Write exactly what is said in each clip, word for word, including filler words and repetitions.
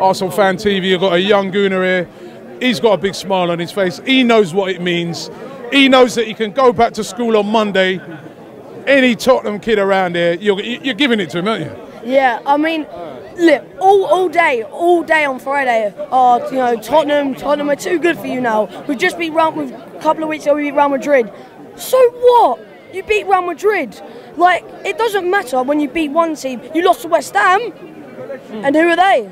Arsenal Fan T V. You've got a young Gooner here. He's got a big smile on his face. He knows what it means. He knows that he can go back to school on Monday. Any Tottenham kid around here, you're, you're giving it to him, aren't you? Yeah, I mean, look, all, all day, all day on Friday, uh, you know, Tottenham, Tottenham are too good for you now. We've just beat Real, we've, a couple of weeks ago we beat Real Madrid. So what? You beat Real Madrid. Like, it doesn't matter when you beat one team. You lost to West Ham, and who are they?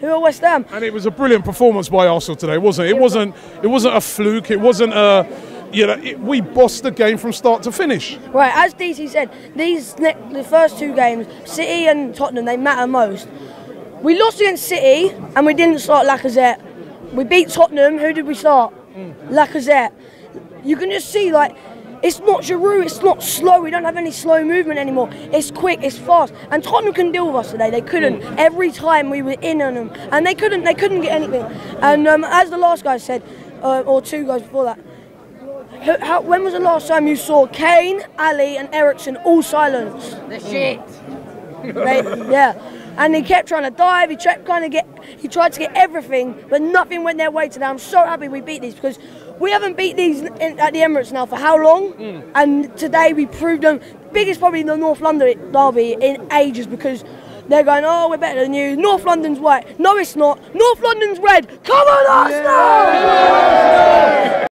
Who are West Ham? And it was a brilliant performance by Arsenal today, wasn't it? It wasn't, it wasn't a fluke, it wasn't a... You know, it, we bossed the game from start to finish. Right, as D C said, these the first two games, City and Tottenham, they matter most. We lost against City and we didn't start Lacazette. We beat Tottenham. Who did we start? Mm. Lacazette. You can just see, like, it's not Giroud. It's not slow. We don't have any slow movement anymore. It's quick. It's fast. And Tottenham can deal with us today. They couldn't. Mm. Every time we were in on them, and they couldn't. They couldn't get anything. And um, as the last guy said, uh, or two guys before that. How, when was the last time you saw Kane, Ali and Ericsson all silenced? The shit. Right? Yeah. And he kept trying to dive, he tried, kind of get, he tried to get everything, but nothing went their way today. I'm so happy we beat these, because we haven't beat these in, at the Emirates now for how long? Mm. And today we proved them. Biggest probably in the North London derby in ages, because they're going, oh, we're better than you. North London's white. No, it's not. North London's red. Come on, Arsenal! Yeah.